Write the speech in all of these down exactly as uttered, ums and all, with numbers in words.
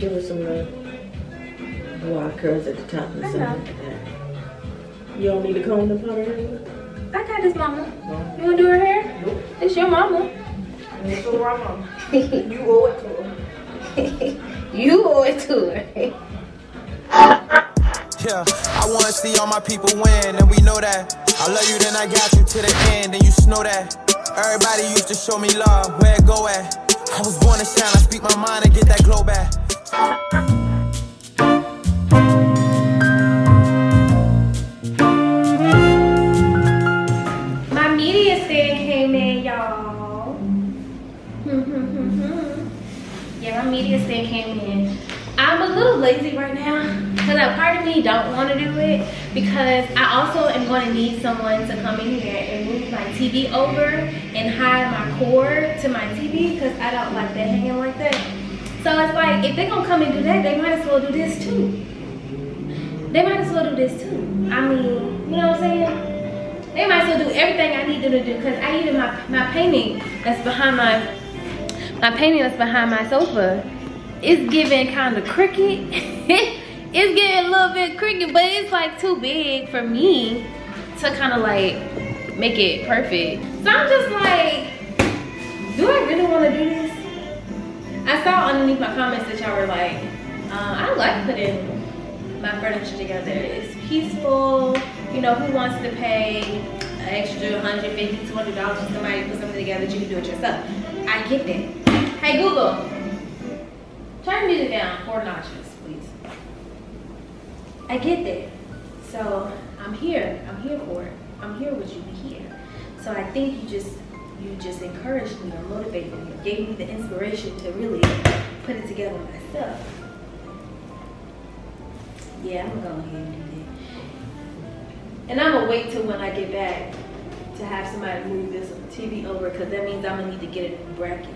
give her some little blowout curls at the top or something like that. You don't need to comb the powder anymore? I got this, mama. No. You want to do her hair? Nope. It's your mama. It's your mama. You owe it to her. You owe it to her. Yeah, I want to see all my people win, and we know that. I love you, then I got you to the end, and you know that. Everybody used to show me love, where it go at? I was born to shine, I speak my mind and get that glow back. My media stand came in, y'all. Yeah, my media stand came in. I'm a little lazy right now. Because part of me don't want to do it because I also am going to need someone to come in here and move my T V over and hide my cord to my T V because I don't like that hanging like that. So it's like, if they're going to come and do that, they might as well do this too. They might as well do this too. I mean, you know what I'm saying? They might as well do everything I need them to do because I needed my, my painting that's behind my, my painting that's behind my sofa. It's giving kind of crooked. It's getting a little bit crooked, but it's like too big for me to kind of like make it perfect. So I'm just like, do I really want to do this? I saw underneath my comments that y'all were like, um, I like putting my furniture together. It's peaceful. You know, who wants to pay an extra one hundred fifty dollars, two hundred dollars for somebody to put something together that you can do it yourself? I get that. Hey Google, turn music down four notches. I get that. So I'm here. I'm here for it. I'm here with you here. So I think you just you just encouraged me or motivated me, or gave me the inspiration to really put it together myself. Yeah, I'm gonna go ahead and do that. And I'm gonna wait till when I get back to have somebody move this T V over because that means I'm gonna need to get a bracket.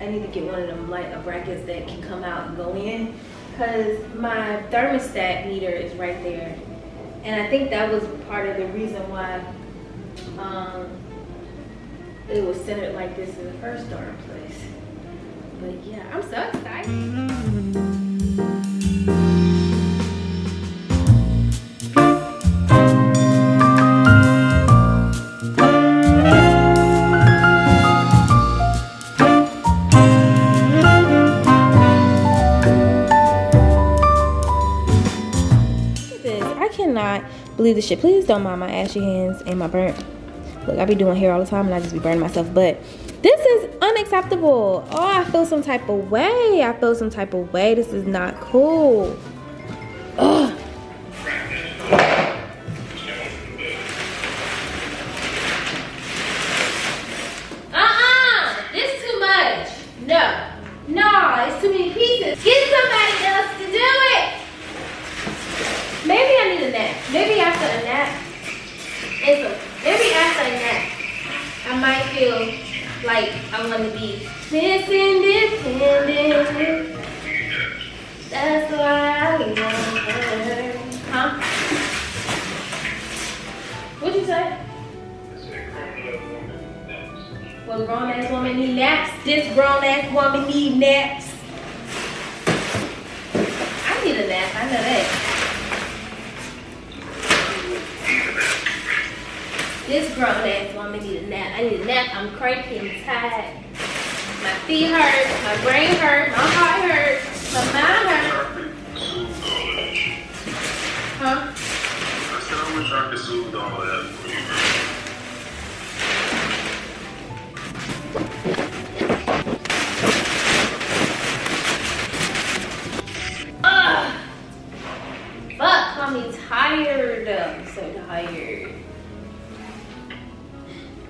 I need to get one of them light brackets that can come out and go in. Because my thermostat meter is right there. And I think that was part of the reason why um, it was centered like this in the first darn place. But yeah, I'm so excited. Believe this shit. Please don't mind my ashy hands and my burnt. Look, I be doing hair all the time and I just be burning myself. But this is unacceptable. Oh, I feel some type of way. I feel some type of way. This is not cool. Ugh. Uh-uh. This too much. No. No, it's too many pieces. Get somebody else to do it. Maybe I need a nap. Maybe after a nap, it's a, maybe after a nap, I might feel like I want to be independent. That's why I want her. Huh? What'd you say? Well, grown ass woman need naps. This grown ass woman need naps. I need a nap. I know that. This grown ass woman need a nap. I need a nap. I'm cranky and tired. My feet hurt. My brain hurt. My heart hurts. My mind hurts. Huh? I said I wish I could soothe all of that for you. Ugh. Fuck, call me tired. I'm so tired.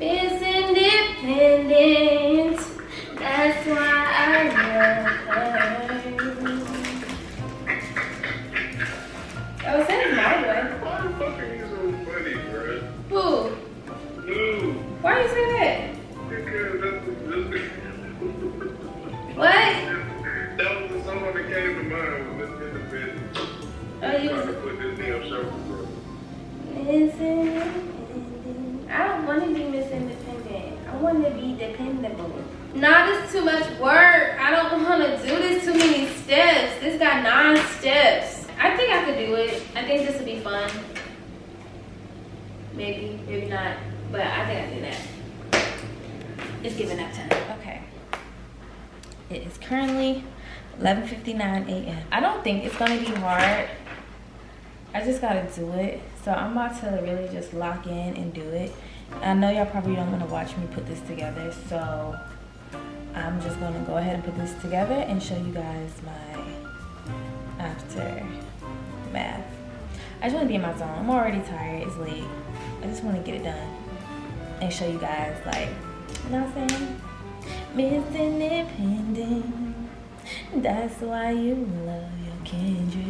It's independent, that's why I love her. Oh, that is my way. Why the fuck are you so funny, bro? Who? No. Why you say that? Because that's what? That was someone that came to mind with this independent. Oh, you trying to put this damn show for it's independent. I don't want to be misindependent. I want to be dependable. Nah, this is too much work. I don't want to do this, too many steps. It's got nine steps. I think I could do it. I think this would be fun. Maybe, maybe not. But I think I can do that. It's giving up time. Okay. It is currently eleven fifty-nine a m I don't think it's gonna be hard. I just gotta do it. So I'm about to really just lock in and do it. I know y'all probably don't wanna watch me put this together, so I'm just gonna go ahead and put this together and show you guys my aftermath. I just wanna be in my zone. I'm already tired, it's late. I just wanna get it done and show you guys, like, you know what I'm saying? Miss Independent. That's why you love your Kendrick.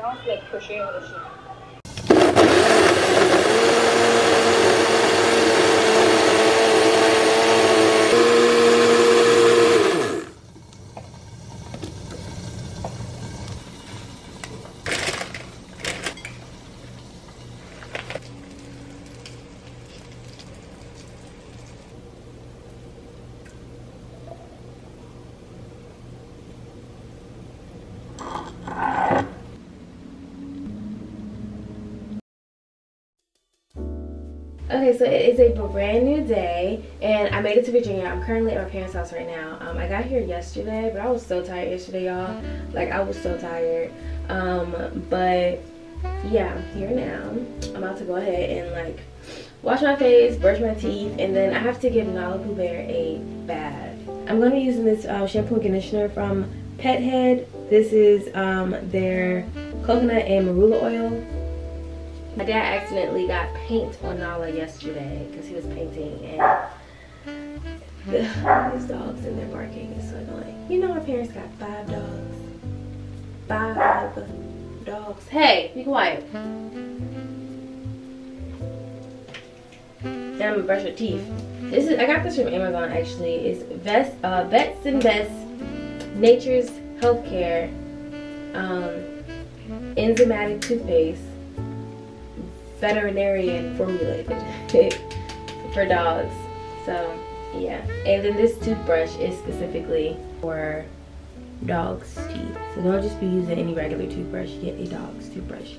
I was like crocheting with a sheet. Okay, so it is a brand new day and I made it to Virginia. I'm currently at my parents' house right now. Um, I got here yesterday, but I was so tired yesterday, y'all. Like, I was so tired. Um, but yeah, I'm here now. I'm about to go ahead and like wash my face, brush my teeth, and then I have to give Malibu Bear a bath. I'm gonna be using this uh, shampoo and conditioner from Pet Head. This is um, their coconut and marula oil. My dad accidentally got paint on Nala yesterday because he was painting and the, his dogs and they're barking. It's so annoying. You know my parents got five dogs. Five dogs. Hey, be quiet. And I'm gonna brush your teeth. This is I got this from Amazon actually. It's Vets uh, Vets and Best Nature's Healthcare um, enzymatic toothpaste. Veterinarian formulated for dogs. So yeah, and then this toothbrush is specifically for dogs' teeth, so don't just be using any regular toothbrush, get a dog's toothbrush,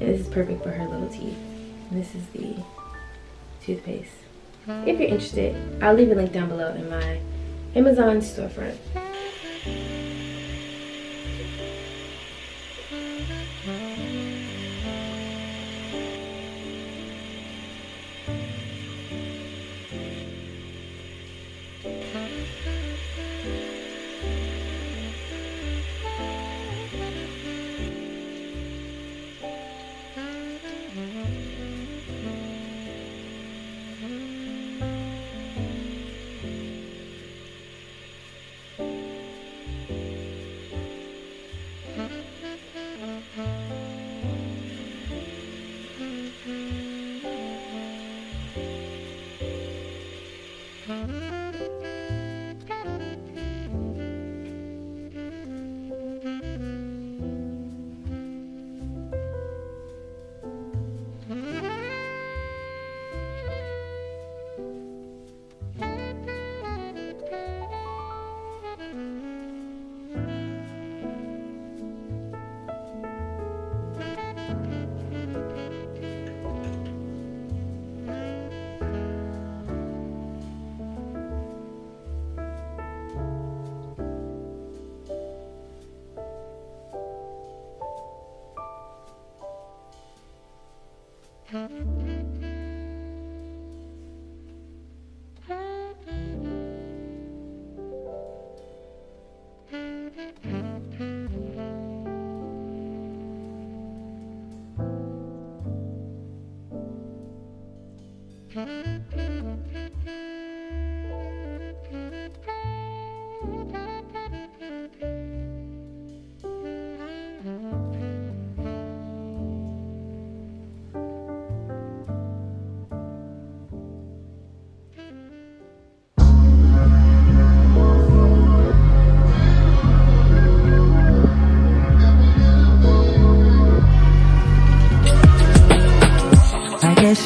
and this is perfect for her little teeth. And this is the toothpaste. If you're interested, I'll leave a link down below in my Amazon storefront. Thank you.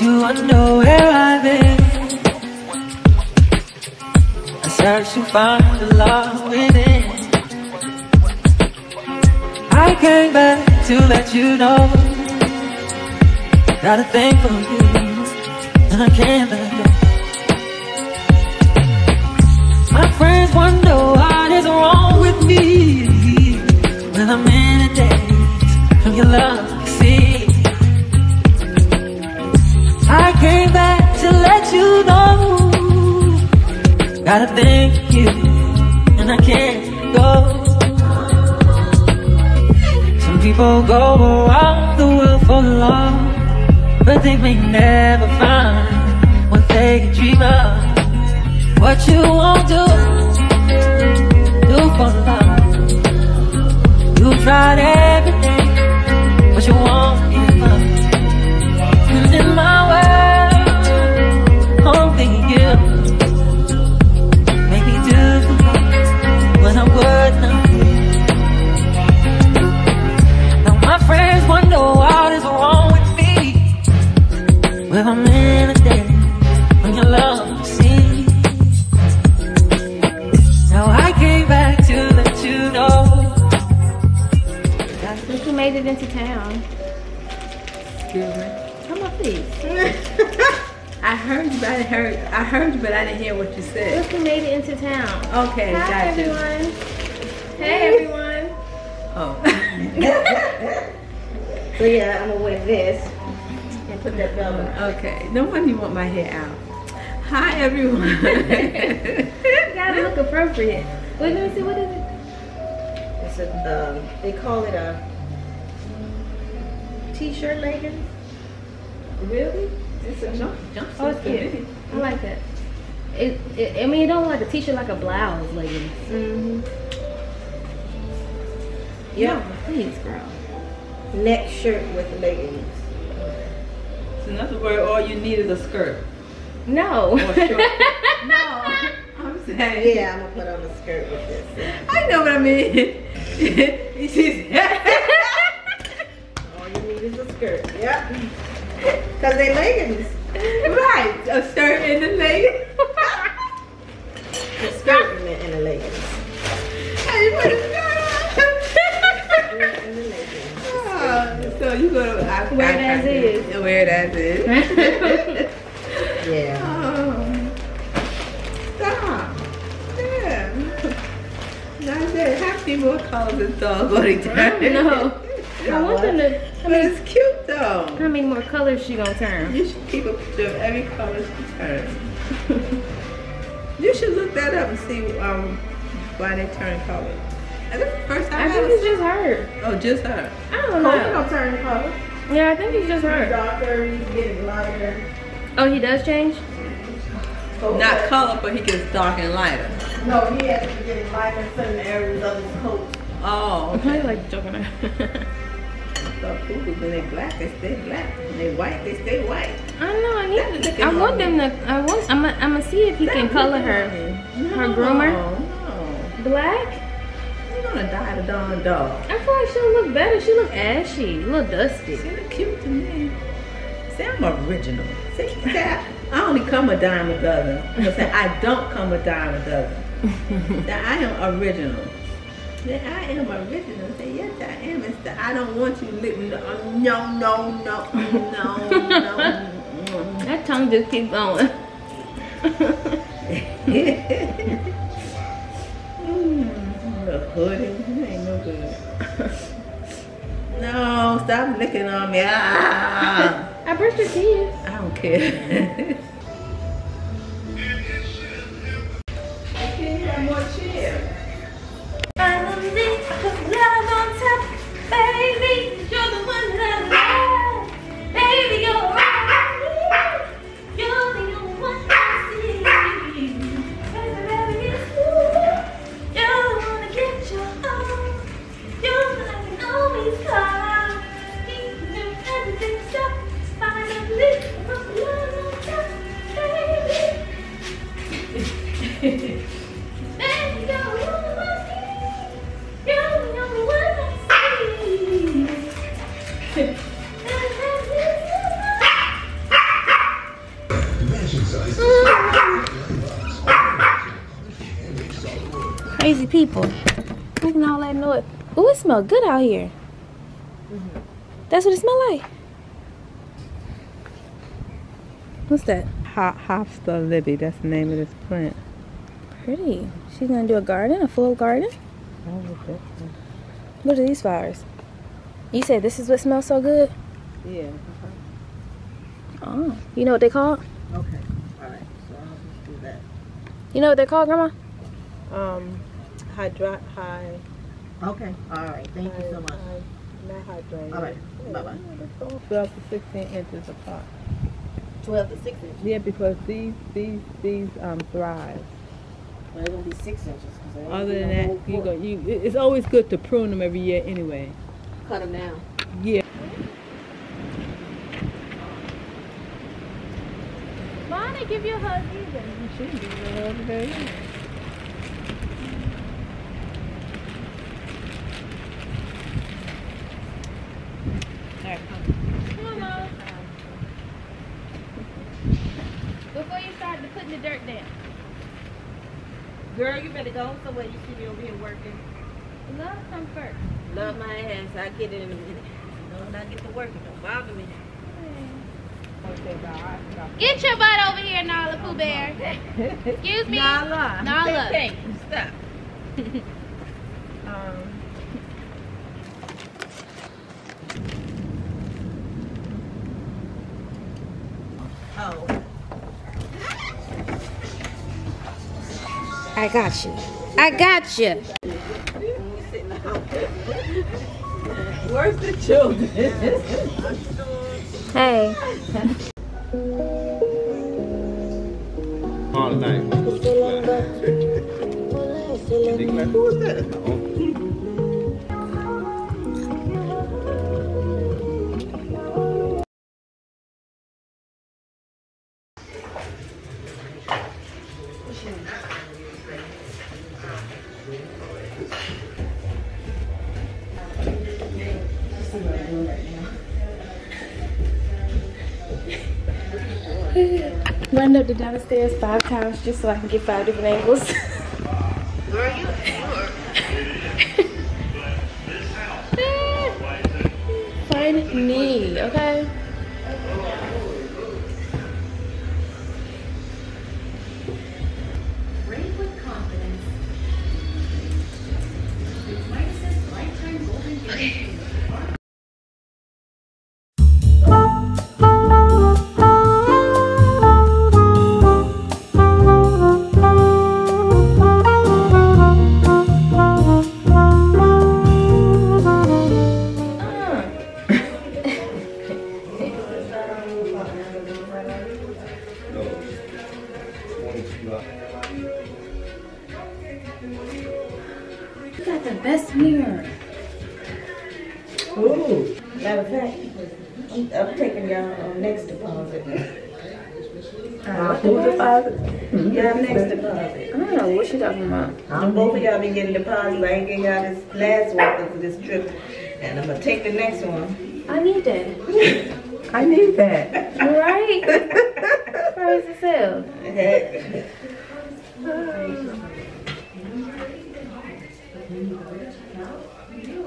You wonder where I've been. I search to find the love within. I came back to let you know, got a thing for you, and I can't let go. My friends wonder what is wrong with me, when I'm in a daze from your love. I came back to let you know, got a thing for you, and I can't go. Some people go around the world for love, but they may never find what they can dream of. What you won't do, do for love. You've tried everything, but you won't give up. And in my if I'm in a day when your love sees. Now I came back to let you know. Look who made it into town. Excuse me. Come on, please. I heard you, but I heard I heard you, but I didn't hear what you said. Look who made it into town. Okay, hi, gotcha. Everyone. Hey everyone. Oh. So yeah, I'm gonna wear this. Put that bell on. Okay, no wonder you want my hair out. Hi everyone. You gotta look appropriate. Wait, let me see, what is it? It's a, um, they call it a t-shirt leggings. Really? It's a jump, jump oh, it's cute. I like that. It, it, I mean, you don't like a t-shirt like a blouse leggings. Mm-hmm. Yeah. No, please, girl. Neck shirt with leggings. In other words, all you need is a skirt. No. Or a short. No. I'm saying. Yeah, I'm gonna put on a skirt with this. I know what I mean. All you need is a skirt. Yep. Cause they leggings. Right. A skirt and a leggings. A skirt and the leggings. How you put a skirt on? And the leggings. Oh, so you go to I, wear it as is. Wear it as is. Yeah. Oh. Stop. Yeah. Not that. Half people are calling this dog going to turn. I know. I want them to. But many, it's cute though. How many more colors she gonna turn? You should keep a picture of every color she turns. You should look that up and see um why they turn colors. First time I, I think it's just her. Oh, just her. I don't know. Oh, don't turn the color. Yeah, I think it's just her. He's darker, he's getting lighter. Oh, he does change? Oh, not okay. Color, but he gets dark and lighter. No, he has to get lighter in certain areas of his coat. Oh, okay. I like joking around. The poodles, when they black, they stay black. When they white, they stay white. I know. I need to. I want them to. I want. I'm. I'm gonna see if he that can color her. No, her groomer. No. Black. Gonna die the darn dog. I feel like she'll look better. She look ashy, a little dusty. She look cute to me. See, I'm original. See, see I, I only come a dime a dozen. Say, I don't come a dime a dozen. That I am original. That I am original. Say, yes, I am. It's the I don't want you living. No, no, no, no, no, no. That tongue just keeps going. Hoodie. It ain't no good. No, stop licking on me. Ah. I brushed your teeth. I don't care. I can't have more cheer. Finally, I put love on top. Baby, you're the one that I love. Baby, you're all I need. You're the crazy people making all that noise. Ooh, it smells good out here. Mm-hmm. That's what it smells like. What's that? Hot Hosta Libby. That's the name of this plant. Pretty. She's gonna do a garden, a full garden. Oh, look at these flowers. You said this is what smells so good? Yeah. Oh, you know what they called? Okay. All right. So I'll just do that. You know what they called, Grandma? Um, hydra high. Okay. All right. Thank high, you so much. High, not hydrated. All right. Yeah. Bye bye. Twelve to sixteen inches apart. Twelve to six inches. Yeah, because these these these um thrive. Well, it'll be six inches. Other than that, you go. You, it's always good to prune them every year anyway. Cut them down. Yeah. Why don't they give you a hug either? She didn't give you a hug today. Alright, come on. Come on, before you start putting the dirt down. Girl, you better go somewhere. You see me over here working. Love come first. Love my ass. I'll get it in a minute. No, not get to working. Don't bother me. Get your butt over here, Nala Pooh Bear. Excuse me. Nala. Nala. Hey, hey, stop. um. Oh. I got you. I got you. Where's the children? Hey. All night. Who was that? Run up the downstairs five times just so I can get five different angles. Where are you? Fun knee, okay? Brave with confidence. With Midas' lifetime golden gift. You got the best mirror. Ooh. Matter of fact, I'm taking y'all on next deposit. Uh, Your deposit? Y'all next deposit. I don't know what she talking about. I'm both of y'all been getting deposits. I ain't getting y'all this last one for this trip. And I'm going to take the next one. I need that. I need that. You're right. Crazy as hell. Heck. Um,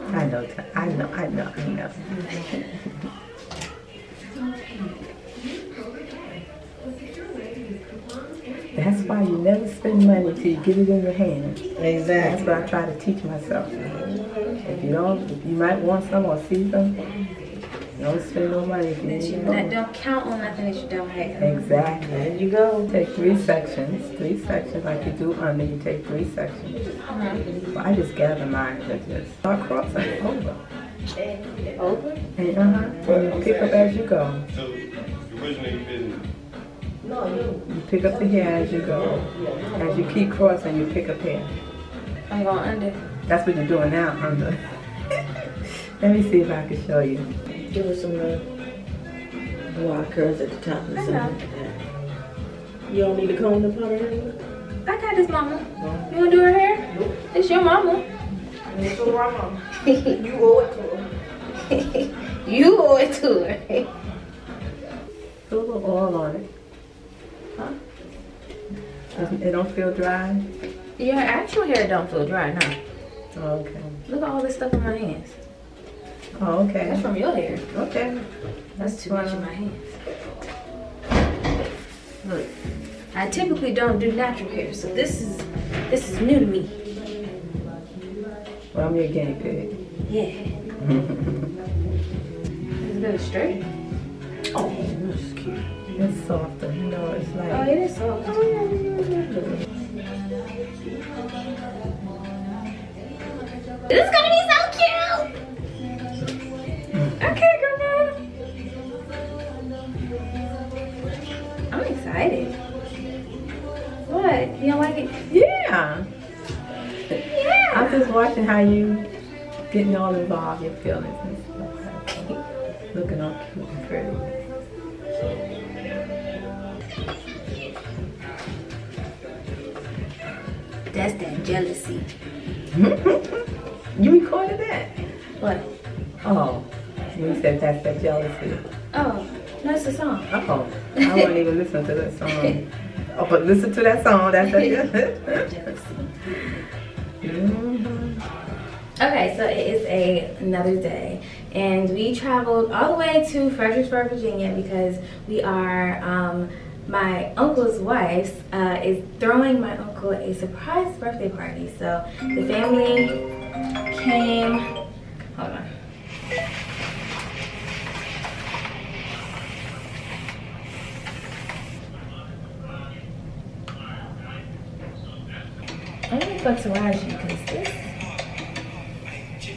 I know, I know, I know, I know. That's why you never spend money till you get it in your hand. Exactly. That's what I try to teach myself. If you don't, if you might want some or see some, don't spend no money. If you need you not, don't count on nothing that you don't have. Exactly. There you go. Take three sections. Three sections like you do under. You take three sections. Uh-huh. Well, I just gather mine and just start crossing it over. Over? And, uh-huh. Well, pick up as you go. So, originally you didn't. No, you. You pick up the hair as you go. As you keep crossing, you pick up hair. I'm going under. That's what you're doing now, under. Let me see if I can show you. Give us some uh, wild curves at the top and something like that. You don't need a comb to put her in? I got this, Mama. No. You want to do her hair? Nope. It's your Mama. It's your Mama. You owe it to her. You owe it to her. Put a little oil on it. Huh? It don't feel dry? Your actual hair don't feel dry now. Nah. Okay. Look at all this stuff on my hands. Oh, okay. That's from your hair. Okay. That's, That's too much in my hands. Look, I typically don't do natural hair, so this is this is new to me. Well, I'm your guinea pig. Yeah. Is it straight? Oh, this is cute. It's softer. You know, it's like. Oh, it is soft. Oh, yeah. This is gonna be so cute. Okay, girl. I'm excited. What? You don't like it? Yeah. Yeah. I'm just watching how you getting all involved, your feelings and stuff. Looking all cute and pretty. That's that jealousy. You recorded that? What? Oh, you said that's that jealousy. Oh, that's the song. Oh, I won't even listen to that song. Oh, but listen to that song. That's that jealousy. Mm-hmm. Okay, so it is a, another day, and we traveled all the way to Fredericksburg, Virginia, because we are. Um, My uncle's wife uh, is throwing my uncle a surprise birthday party. So the family came, hold on. I'm gonna go to Raji because this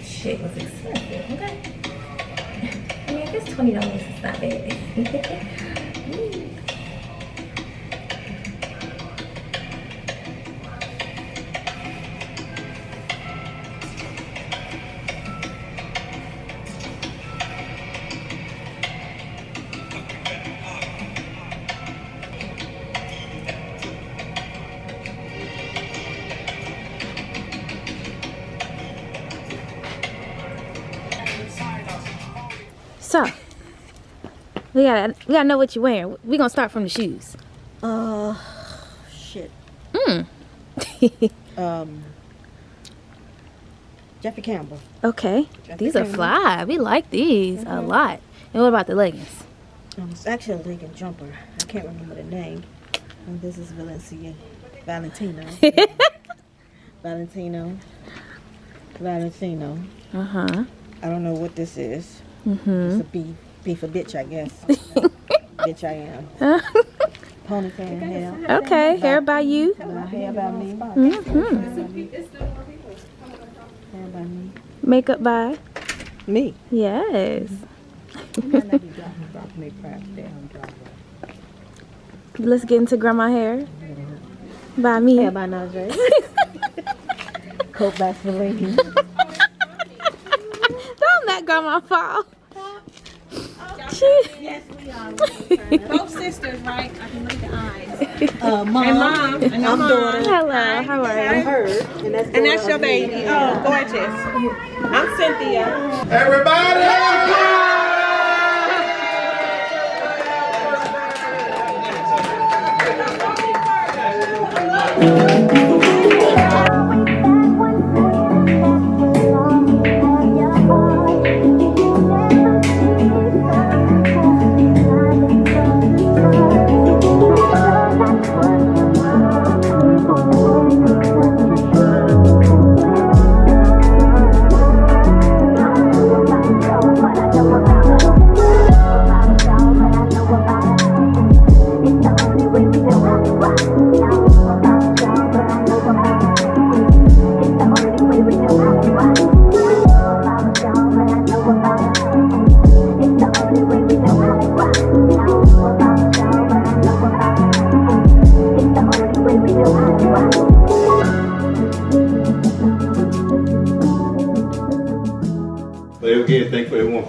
shit was expensive, okay? I mean, if it's twenty dollars, it's not bad. So, we gotta, we gotta know what you're wearing. We're gonna start from the shoes. Uh, shit. Mm. um, Jeffrey Campbell. Okay. Jeffrey these Campbell. Are fly. We like these mm-hmm. a lot. And what about the leggings? Um, it's actually a legging jumper. I can't remember the name. And this is Valencia. Valentino. Valentino. Valentino. Uh-huh. I don't know what this is. Mm-hmm. It's a beef, beef a bitch, I guess. Bitch, I am. Ponytail and hair. Okay, hair by you. My hair by me. Mm-hmm. Hair by me. Makeup by? Me. Yes. Let's get into grandma hair. By me. Hair by Najee. Coat by Celine. Grandma Paul. Oh, okay. Yes, we are. Both sisters, right? I can look at the eyes. Uh, mom, and mom, and I'm daughter. Hello, how are you? Her, and that's, and that's your baby. baby. Oh, gorgeous. I'm Cynthia. Everybody! Everybody!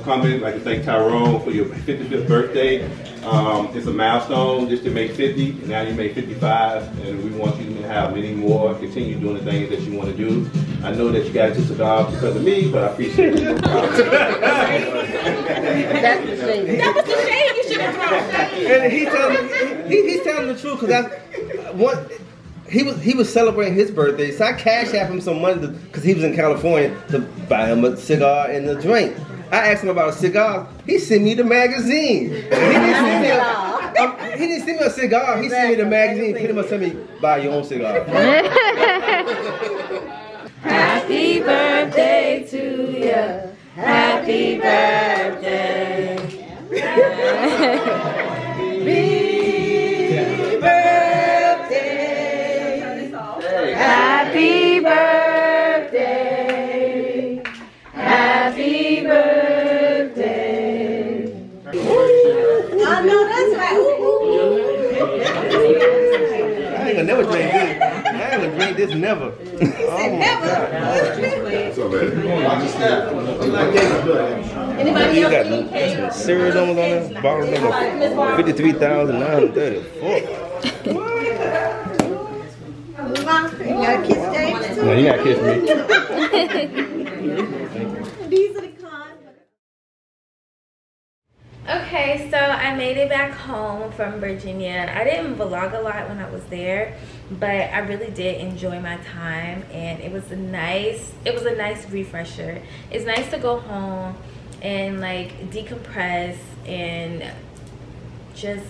Coming. I'd like to thank Tyrone for your fifty-fifth birthday. Um, it's a milestone just to make fifty, and now you made fifty-five, and we want you to have many more, continue doing the things that you want to do. I know that you guys took a job because of me, but I appreciate it. That's the shade. That was the shade you should have thrown. And he's telling, he, he, he's telling the truth, because I, what, he was he was celebrating his birthday, so I cashed out him some money because he was in California to buy him a cigar and a drink. I asked him about a cigar. He sent me the magazine. He didn't send me a, a, he didn't send me a cigar. He sent me the magazine. Pretty much sent me buy your own cigar. Happy birthday to you. Happy birthday. Happy birthday. Happy birthday. Happy birthday. I know that's right. I ain't gonna never drink this. I ain't gonna drink this never. Oh, never. Anybody else need cake? Cereal on that bottle number fifty-three thousand nine hundred thirty-four. You gotta kiss James too. No, you gotta kiss me. These are the cons. Okay, so I made it back home from Virginia. I didn't vlog a lot when I was there, but I really did enjoy my time, and it was a nice it was a nice refresher. It's nice to go home and like decompress and just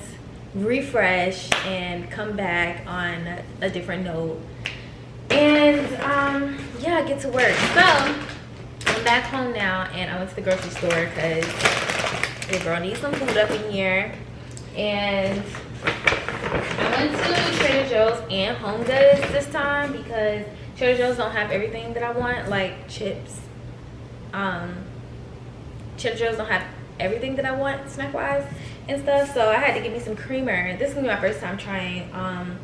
refresh and come back on a different note. And um yeah, I get to work. So I'm back home now, and I went to the grocery store because the girl needs some food up in here. And I went to Trader Joe's and Home Goods this time because Trader Joe's don't have everything that I want, like chips. Um, Trader Joe's don't have everything that I want snack-wise and stuff, so I had to get me some creamer. This is gonna be my first time trying um,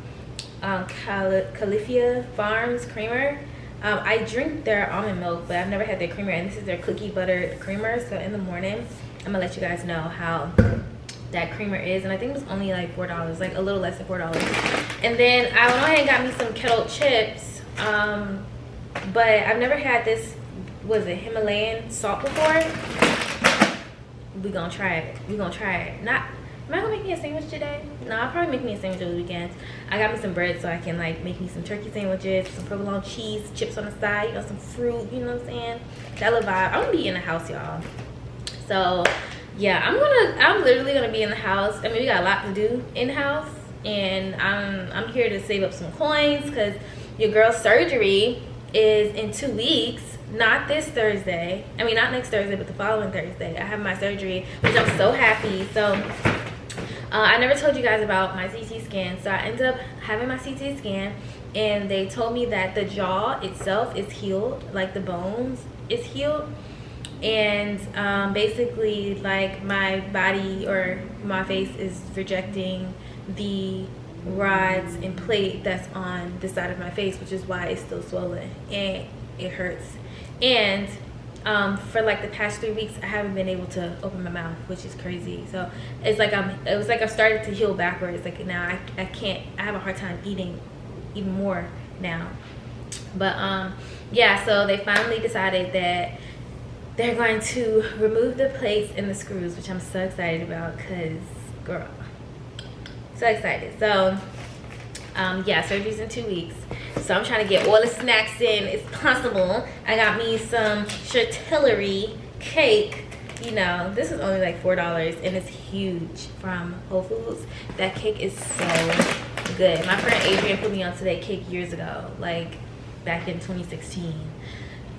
um, Cal Califia Farms creamer. Um, I drink their almond milk, but I've never had their creamer, and this is their cookie butter creamer. So in the morning, I'm gonna let you guys know how that creamer is, and I think it was only like four dollars, like a little less than four dollars. And then I went ahead and got me some kettle chips, um but I've never had this, was it Himalayan salt before. We gonna try it. We gonna try it. Not am I gonna make me a sandwich today? No, I'll probably make me a sandwich over the weekends. I got me some bread so I can like make me some turkey sandwiches, some provolone cheese, chips on the side, you know, some fruit, you know what I'm saying? That little vibe. I'm gonna be in the house, y'all. So yeah, I'm gonna, I'm literally gonna be in the house. I mean, we got a lot to do in the house, and I'm, I'm here to save up some coins because your girl's surgery is in two weeks. Not this Thursday. I mean, not next Thursday, but the following Thursday. I have my surgery, which I'm so happy. So uh, I never told you guys about my C T scan. So I ended up having my C T scan, and they told me that the jaw itself is healed, like the bones is healed. And um, basically like my body or my face is rejecting the rods and plate that's on the side of my face, which is why it's still swollen and it hurts. And um, for like the past three weeks I haven't been able to open my mouth, which is crazy. So it's like I'm, it was like I started to heal backwards. Like now I, I can't, I have a hard time eating even more now. But um, yeah, so they finally decided that they're going to remove the plates and the screws, which I'm so excited about because, girl, so excited. So, um, yeah, surgery's in two weeks. So I'm trying to get all the snacks in as possible. I got me some Chantilly cake. You know, this is only like four dollars, and it's huge from Whole Foods. That cake is so good. My friend Adrian put me onto that cake years ago, like back in twenty sixteen.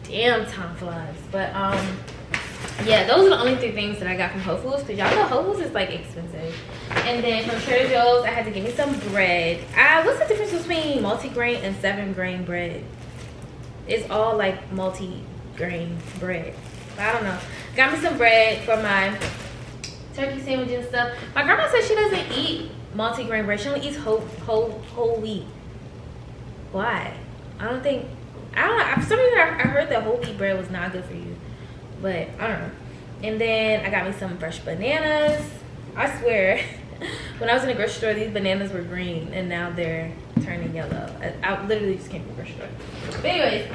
Damn, time flies. But um yeah, those are the only three things that I got from Whole Foods, because y'all know Whole Foods is like expensive. And then from Trader Joe's I had to get me some bread. I, what's the difference between multi-grain and seven grain bread? It's all like multi-grain bread, but I don't know. Got me some bread for my turkey sandwich and stuff. My grandma said she doesn't eat multi-grain bread, she only eats whole whole whole wheat. Why? I don't think, I don't know, for some reason I heard that whole wheat bread was not good for you, but I don't know. And then I got me some fresh bananas. I swear, when I was in the grocery store, these bananas were green, and now they're turning yellow. I, I literally just came from the grocery store. But anyways,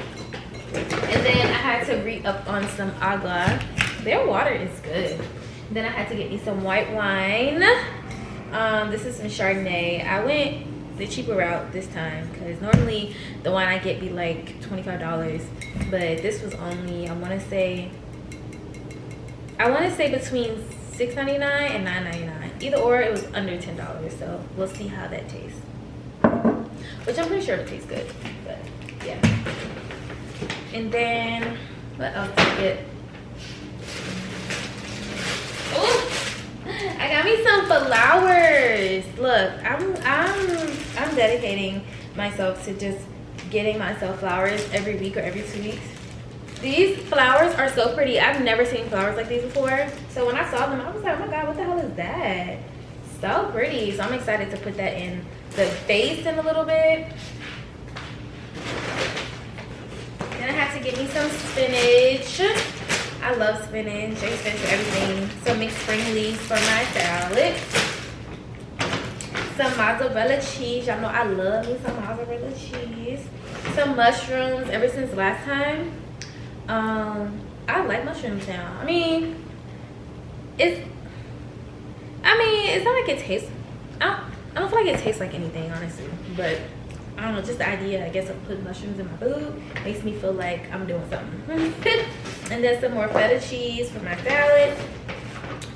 and then I had to re-up on some agua. Their water is good. Then I had to get me some white wine. Um, this is some Chardonnay. I went the cheaper route this time, because normally the wine I get be like twenty-five dollars, but this was only, I want to say, I want to say between six ninety-nine and nine ninety-nine. Either or, it was under ten dollars, so we'll see how that tastes. Which I'm pretty sure it tastes good, but yeah. And then, what else did I get? I got me some flowers. Look, I'm I'm I'm dedicating myself to just getting myself flowers every week or every two weeks. These flowers are so pretty. I've never seen flowers like these before. So when I saw them, I was like, oh my god, what the hell is that? So pretty. So I'm excited to put that in the vase in a little bit. Then I have to get me some spinach. I love spinach. I use spinach for everything. Some mixed spring leaves for my salad. Some mozzarella cheese. Y'all know I love me some mozzarella cheese. Some mushrooms. Ever since last time, um, I like mushrooms now. I mean, it's. I mean, it's not like it tastes. I don't, I don't feel like it tastes like anything, honestly. But I don't know. Just the idea, I guess, of putting mushrooms in my food makes me feel like I'm doing something. And then some more feta cheese for my salad.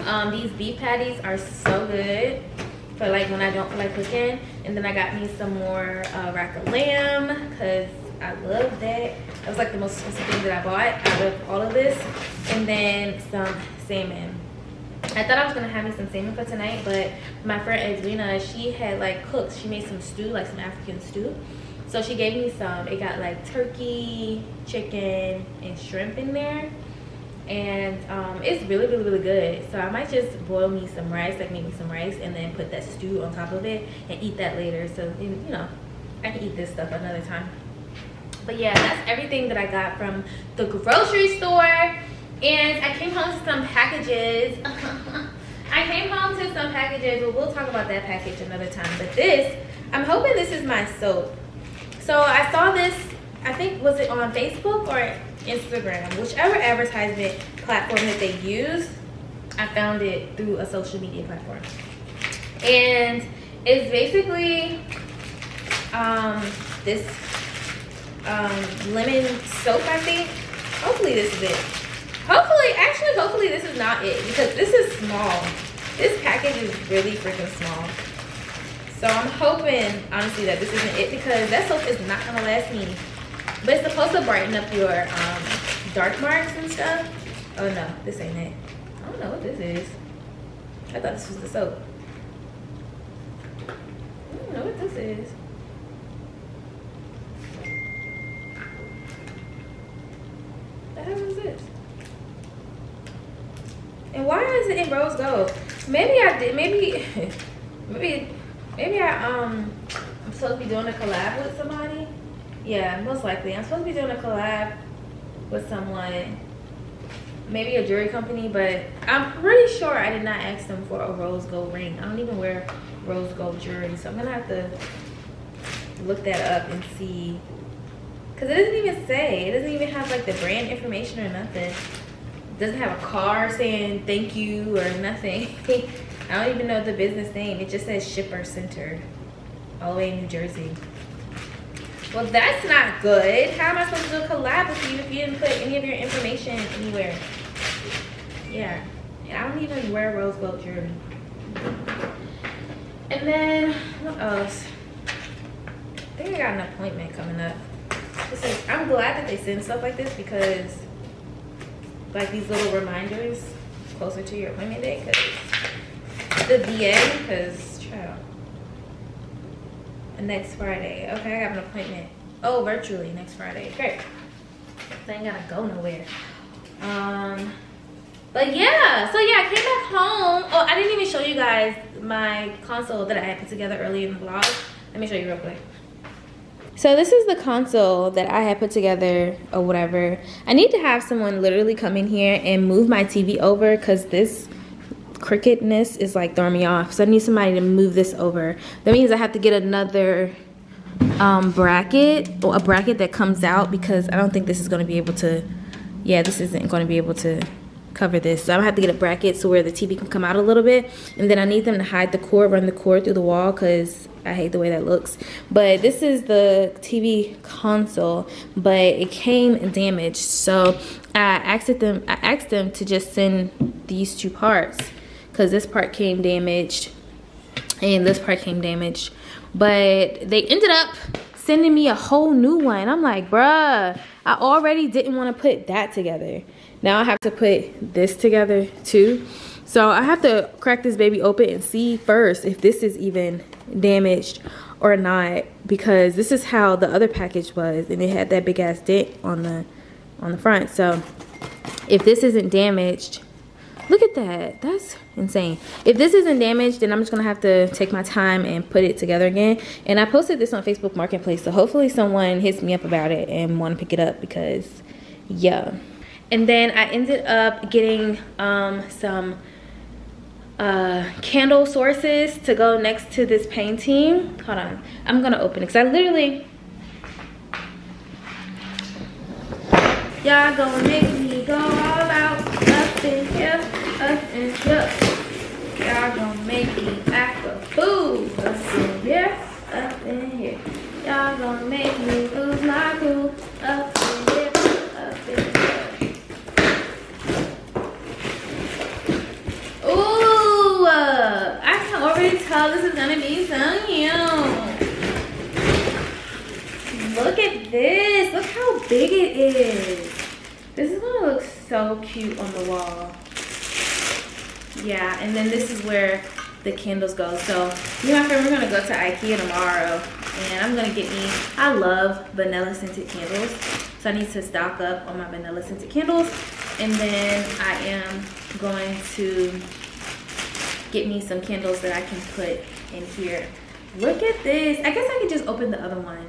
Um, these beef patties are so good for like when I don't feel like cooking. And then I got me some more uh, rack of lamb because I love that. That was like the most expensive thing that I bought out of all of this. And then some salmon. I thought I was going to have me some salmon for tonight, but my friend Edwina, she had like cooked. She made some stew, like some African stew. So she gave me some. It got like turkey, chicken, and shrimp in there. And um, it's really, really, really good. So I might just boil me some rice, like maybe some rice, and then put that stew on top of it and eat that later. So, you know, I can eat this stuff another time. But yeah, that's everything that I got from the grocery store. And I came home to some packages. I came home to some packages, but we'll talk about that package another time. But this, I'm hoping this is my soap. So I saw this, I think, was it on Facebook or Instagram? Whichever advertisement platform that they use, I found it through a social media platform. And it's basically um, this um, lemon soap, I think. Hopefully this is it. Hopefully, actually, hopefully this is not it, because this is small. This package is really freaking small. So I'm hoping, honestly, that this isn't it, because that soap is not gonna last me. But it's supposed to brighten up your um, dark marks and stuff. Oh no, this ain't it. I don't know what this is. I thought this was the soap. I don't know what this is. What the hell is this? And why is it in rose gold? Maybe I did, maybe, maybe, Maybe I, um, I'm supposed to be doing a collab with somebody. Yeah, most likely. I'm supposed to be doing a collab with someone. Maybe a jewelry company, but I'm pretty sure I did not ask them for a rose gold ring. I don't even wear rose gold jewelry, so I'm going to have to look that up and see. Because it doesn't even say. It doesn't even have, like, the brand information or nothing. It doesn't have a car saying thank you or nothing. I don't even know the business name. It just says Shipper Center, all the way in New Jersey. Well, that's not good. How am I supposed to do a collab with you if you didn't put any of your information anywhere? Yeah, and I don't even wear rose gold jewelry. And then, what else? I think I got an appointment coming up. This is, I'm glad that they send stuff like this, because like these little reminders closer to your appointment day, because the V A, because child, next Friday. Okay, I got an appointment. Oh, virtually next Friday. Great. So I ain't gotta go nowhere. Um, but yeah. So yeah, I came back home. Oh, I didn't even show you guys my console that I had put together early in the vlog. Let me show you real quick. So this is the console that I had put together or whatever. I need to have someone literally come in here and move my T V over, because this crookedness is like throwing me off. So I need somebody to move this over. That means I have to get another um, bracket, or a bracket that comes out, because I don't think this is going to be able to, yeah, this isn't going to be able to cover this. So I'm going to have to get a bracket so where the T V can come out a little bit. And then I need them to hide the cord, run the cord through the wall, because I hate the way that looks. But this is the T V console, but it came damaged, so I asked them I asked them to just send these two parts, because this part came damaged and this part came damaged, but they ended up sending me a whole new one. I'm like, bruh, I already didn't want to put that together. Now I have to put this together too. So I have to crack this baby open and see first if this is even damaged or not, because this is how the other package was, and it had that big ass dent on the on the front. So if this isn't damaged, look at that, that's insane. If this isn't damaged, then I'm just gonna have to take my time and put it together again. And I posted this on Facebook Marketplace, so hopefully someone hits me up about it and wanna pick it up, because yeah. And then I ended up getting um, some uh, candle sources to go next to this painting. Hold on, I'm gonna open it, because I literally, y'all gonna make me go all out up in here, up in here. Y'all gonna make me act a fool up in here, up in here. Y'all gonna make me lose my cool up in here, up in here. Ooh, uh, I can already tell this is gonna be so cute. Look at this, look how big it is. This is gonna look so cute on the wall. Yeah, and then this is where the candles go. So me and my friend, we're gonna go to IKEA tomorrow, and I'm gonna get me, I love vanilla scented candles. So I need to stock up on my vanilla scented candles. And then I am going to get me some candles that I can put in here. Look at this. I guess I could just open the other one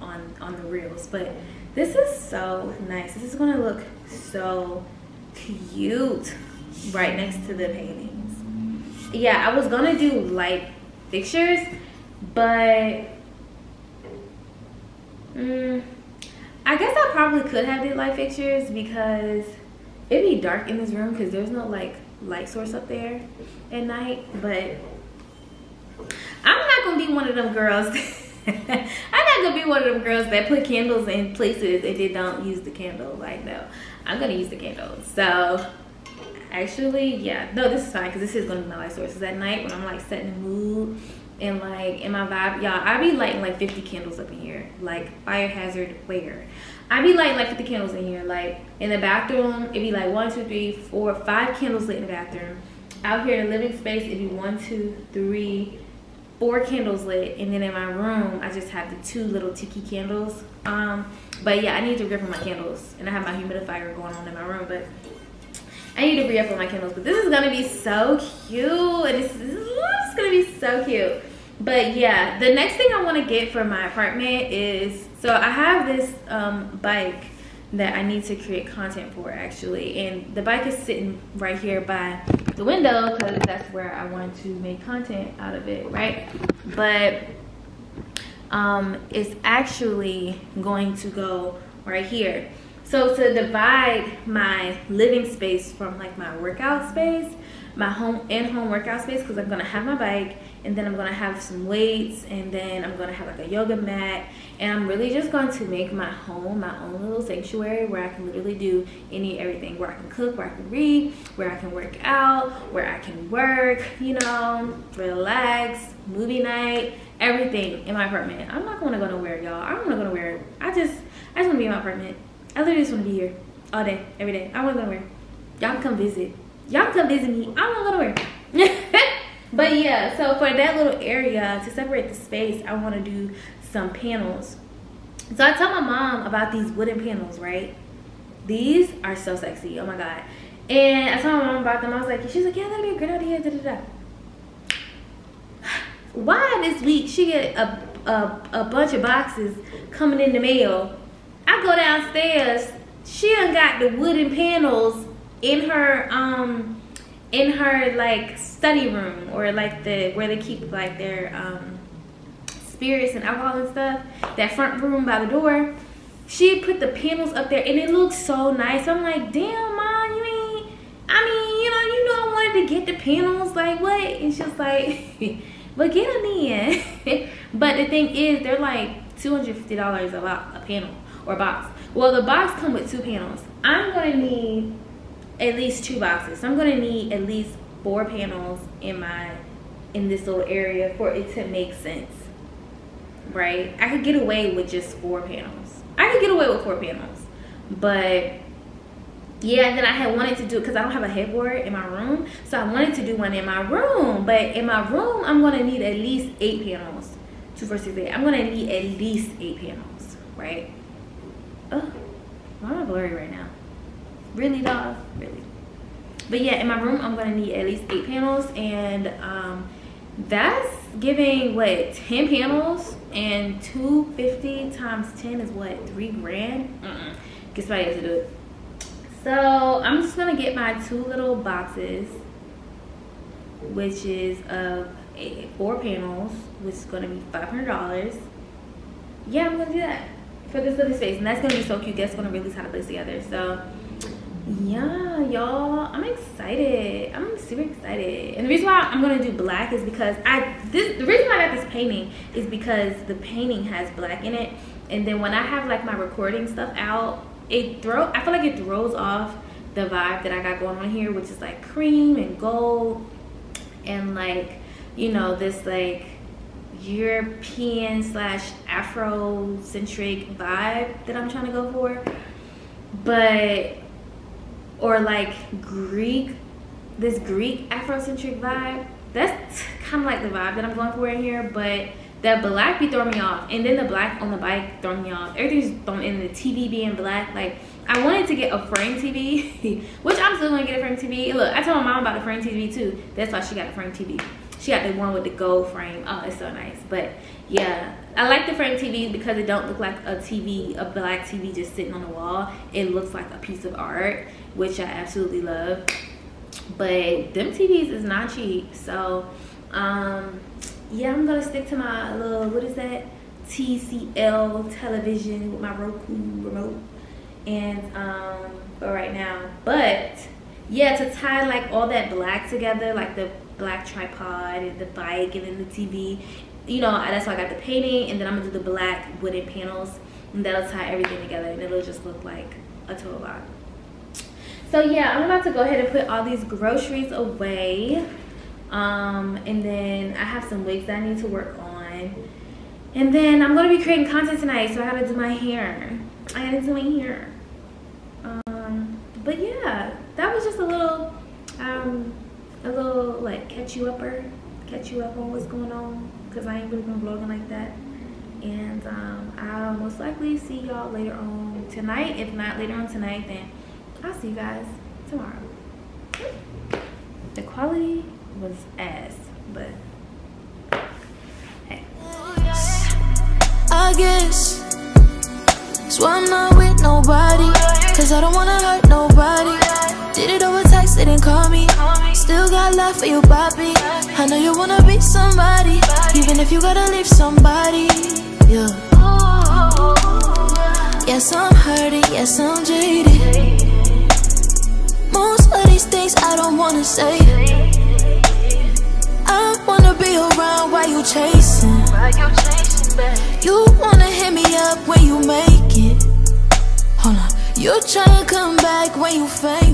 on, on the reels, but this is so nice. This is gonna look so cute right next to the paintings. Yeah, I was gonna do light fixtures, but mm, I guess I probably could have did light fixtures, because it'd be dark in this room because there's no like light source up there at night. But I'm not gonna be one of them girls. I'm not gonna be one of them girls that put candles in places and they don't use the candle. Like, no, I'm gonna use the candle. So actually, yeah, no, this is fine, because this is gonna be my light sources at night when I'm like setting the mood. And like in my vibe, y'all, I be lighting like fifty candles up in here, like fire hazard where. I be lighting like fifty candles in here, like in the bathroom, it'd be like one, two, three, four, five candles lit in the bathroom. Out here in the living space, it'd be one, two, three, four candles lit, and then in my room, I just have the two little tiki candles. Um, but yeah, I need to grip on my candles, and I have my humidifier going on in my room, but I need to re-up on my candles. But this is gonna be so cute, and this is gonna be so cute. But yeah, the next thing I want to get for my apartment is, so I have this um, bike that I need to create content for actually. And the bike is sitting right here by the window, because that's where I want to make content out of it, right? But um, it's actually going to go right here. So to divide my living space from like my workout space, my home and home workout space, because I'm gonna have my bike, and then I'm gonna have some weights, and then I'm gonna have like a yoga mat, and I'm really just going to make my home my own little sanctuary where I can literally do any everything, where I can cook, where I can read, where I can work out, where I can work, you know, relax, movie night, everything in my apartment. I'm not gonna go nowhere, y'all. I'm not gonna wear it. I just I just wanna be in my apartment. I literally just wanna be here all day, every day. I wanna go nowhere. Y'all come visit. Y'all come visit me. I don't know where to work. But yeah, so for that little area, to separate the space, I want to do some panels. So I told my mom about these wooden panels, right? These are so sexy. Oh my God. And I told my mom about them. I was like, she's like, yeah, that'd be a great idea. Da, da, da. Why this week she get a, a, a bunch of boxes coming in the mail? I go downstairs. She done got the wooden panels in her um in her like study room, or like the where they keep like their um spirits and alcohol and stuff, that front room by the door. She put the panels up there and it looks so nice. I'm like, damn mom, you ain't I mean, you know, you know I wanted to get the panels, like what? And she was like vagina then. But the thing is, they're like two hundred fifty dollars a lot, a panel or box. Well, the box come with two panels. I'm gonna need at least two boxes. I'm gonna need at least four panels in my in this little area for it to make sense, right? I could get away with just four panels. I could get away with four panels, but yeah. And then I had wanted to do, because I don't have a headboard in my room, so I wanted to do one in my room. But in my room, I'm gonna need at least eight panels. Two for six, eight. I'm gonna need at least eight panels, right? Oh, I'm not blurry right now. Really, dog, really. But yeah, in my room, I'm gonna need at least eight panels, and um, that's giving what, ten panels, and two fifty times ten is what, three grand. Mm-mm. Get somebody else to do it. So I'm just gonna get my two little boxes, which is of uh, four panels, which is gonna be five hundred dollars. Yeah, I'm gonna do that for this little space, and that's gonna be so cute. That's gonna really tie the place together. So yeah, y'all, I'm excited. I'm super excited. And the reason why I'm gonna do black is because I this the reason why I got this painting is because the painting has black in it. And then when I have like my recording stuff out, it throw I feel like it throws off the vibe that I got going on here, which is like cream and gold and like, you know, this like European slash Afro-centric vibe that I'm trying to go for. But or like Greek, this Greek Afrocentric vibe. That's kind of like the vibe that I'm going for in here, but that black be throwing me off. And then the black on the bike throwing me off. Everything's thrown in, the T V being black. Like, I wanted to get a frame T V, which I'm still gonna get a frame T V. Look, I told my mom about the frame T V too. That's why she got a frame T V. She got the one with the gold frame. Oh, it's so nice. But yeah, I like the frame T Vs because it don't look like a T V, a black T V just sitting on the wall. It looks like a piece of art, which I absolutely love. But them T Vs is not cheap. So um yeah, I'm gonna stick to my little, what is that, T C L television with my Roku remote, and um for right now. But yeah, to tie like all that black together, like the black tripod and the bike and then the T V, you know, that's why I got the painting. And then I'm gonna do the black wooden panels, and that'll tie everything together, and it'll just look like a total vibe. So yeah, I'm about to go ahead and put all these groceries away. Um, and then I have some wigs that I need to work on. And then I'm going to be creating content tonight, so I gotta do my hair. I gotta do my hair. Um, but yeah, that was just a little, um, a little like catch you upper, catch you up on what's going on, because I ain't really been vlogging like that. And um, I'll most likely see y'all later on tonight. If not later on tonight, then I'll see you guys tomorrow. The quality was ass, but hey. I guess that's why I'm not with nobody, cause I don't wanna hurt nobody. Did it over text, they didn't call me. Still got love for you, Bobby. I know you wanna be somebody, even if you gotta leave somebody. Yeah. Yes, I'm hurting, yes, I'm jaded. Most of these things I don't wanna say. I wanna be around while you chasing. You wanna hit me up when you make it. Hold on, you tryna come back when you fake.